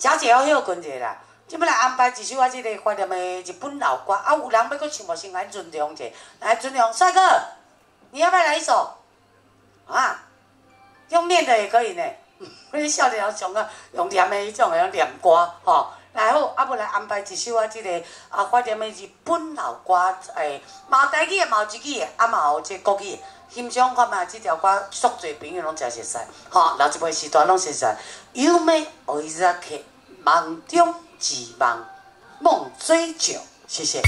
小姐好休困者啦。即要来安排一首我即个怀念的日本老歌，啊有人要搁唱无先来尊重者，来尊重帅哥，你要不要来一首？啊，用念的也可以呢。你少年人上个用念的迄种个念歌吼。来好，啊要来安排一首我即个啊怀念的日本老歌，诶，毛台语的毛一句的，啊毛即国语。 欣赏看嘛，这条歌，足侪朋友拢真熟悉，吼，老一辈时代拢熟悉。有美而日去，梦中之梦，梦追求。谢谢。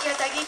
去哦。